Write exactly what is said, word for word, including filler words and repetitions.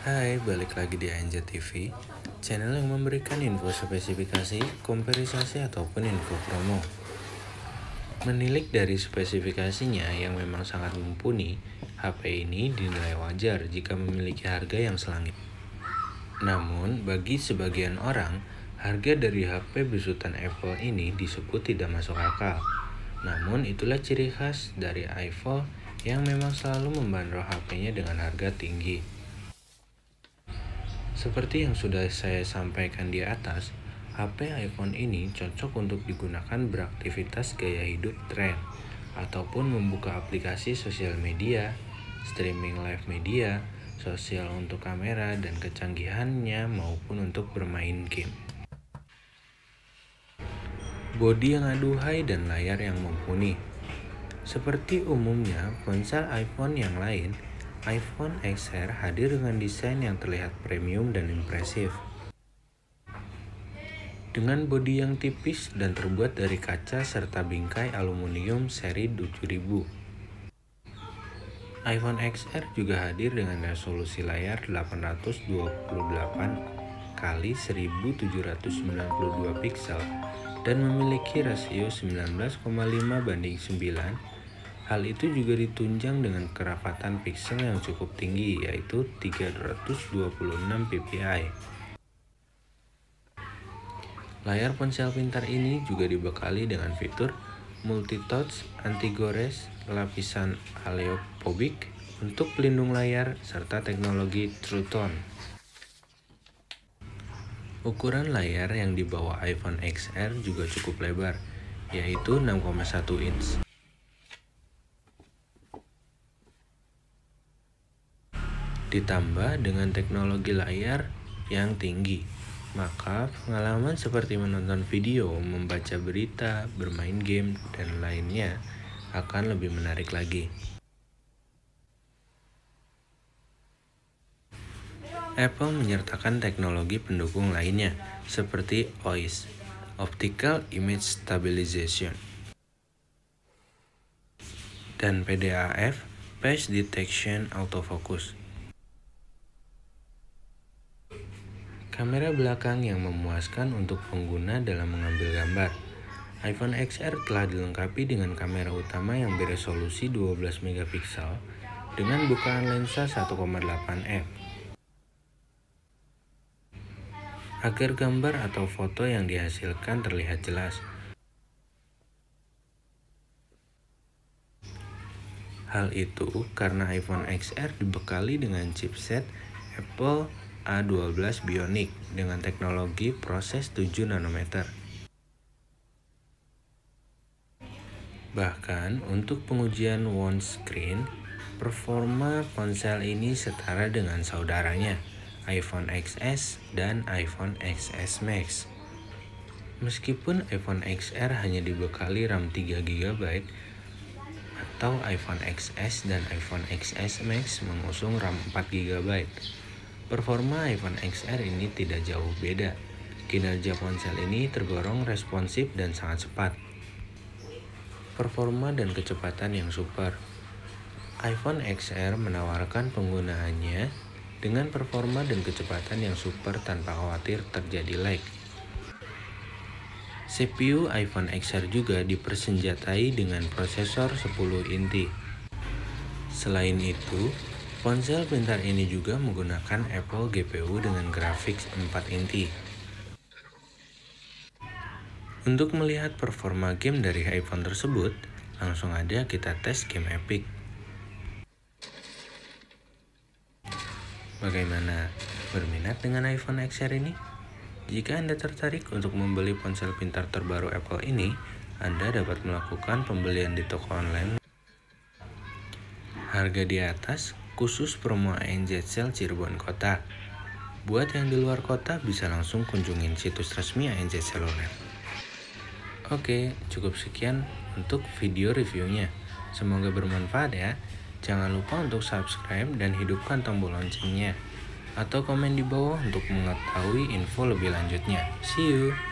Hai, balik lagi di Anz T V, channel yang memberikan info spesifikasi, komparasi ataupun info promo. Menilik dari spesifikasinya yang memang sangat mumpuni, H P ini dinilai wajar jika memiliki harga yang selangit. Namun, bagi sebagian orang, harga dari H P besutan Apple ini disebut tidak masuk akal. Namun, itulah ciri khas dari iPhone yang memang selalu membandrol H P-nya dengan harga tinggi. Seperti yang sudah saya sampaikan di atas, H P iPhone ini cocok untuk digunakan beraktivitas gaya hidup tren, ataupun membuka aplikasi sosial media, streaming live media, sosial untuk kamera dan kecanggihannya maupun untuk bermain game. Bodi yang aduhai dan layar yang mumpuni. Seperti umumnya ponsel iPhone yang lain, iPhone X R hadir dengan desain yang terlihat premium dan impresif. Dengan bodi yang tipis dan terbuat dari kaca serta bingkai aluminium seri tujuh ribu. iPhone X R juga hadir dengan resolusi layar delapan ratus dua puluh delapan kali seribu tujuh ratus sembilan puluh dua piksel dan memiliki rasio sembilan belas koma lima banding sembilan. Hal itu juga ditunjang dengan kerapatan pixel yang cukup tinggi, yaitu tiga ratus dua puluh enam ppi. Layar ponsel pintar ini juga dibekali dengan fitur multitouch, anti gores, lapisan aleophobic untuk pelindung layar, serta teknologi True Tone. Ukuran layar yang dibawa iPhone X R juga cukup lebar, yaitu enam koma satu inch. Ditambah dengan teknologi layar yang tinggi, maka pengalaman seperti menonton video, membaca berita, bermain game, dan lainnya akan lebih menarik lagi. Apple menyertakan teknologi pendukung lainnya, seperti O I S, Optical Image Stabilization, dan P D A F, Page Detection Autofocus. Kamera belakang yang memuaskan untuk pengguna dalam mengambil gambar. iPhone X R telah dilengkapi dengan kamera utama yang beresolusi dua belas megapiksel dengan bukaan lensa satu koma delapan f. Agar gambar atau foto yang dihasilkan terlihat jelas. Hal itu karena iPhone X R dibekali dengan chipset Apple A dua belas Bionic dengan teknologi proses tujuh nanometer. Bahkan untuk pengujian one screen, performa ponsel ini setara dengan saudaranya, iPhone X S dan iPhone X S Max. Meskipun iPhone X R hanya dibekali RAM tiga giga byte, atau iPhone X S dan iPhone X S Max mengusung RAM empat giga byte. Performa iPhone X R ini tidak jauh beda. Kinerja ponsel ini tergolong responsif dan sangat cepat. Performa dan kecepatan yang super. iPhone X R menawarkan penggunaannya dengan performa dan kecepatan yang super tanpa khawatir terjadi lag. C P U iPhone X R juga dipersenjatai dengan prosesor sepuluh inti. Selain itu, ponsel pintar ini juga menggunakan Apple G P U dengan grafik empat inti. Untuk melihat performa game dari iPhone tersebut, langsung aja kita tes game Epic. Bagaimana? Berminat dengan iPhone X R ini? Jika Anda tertarik untuk membeli ponsel pintar terbaru Apple ini, Anda dapat melakukan pembelian di toko online. Harga di atas khusus promo Anz Cell Cirebon Kota. Buat yang di luar kota bisa langsung kunjungin situs resmi Anz Cellular. Oke, cukup sekian untuk video reviewnya. Semoga bermanfaat ya. Jangan lupa untuk subscribe dan hidupkan tombol loncengnya. Atau komen di bawah untuk mengetahui info lebih lanjutnya. See you!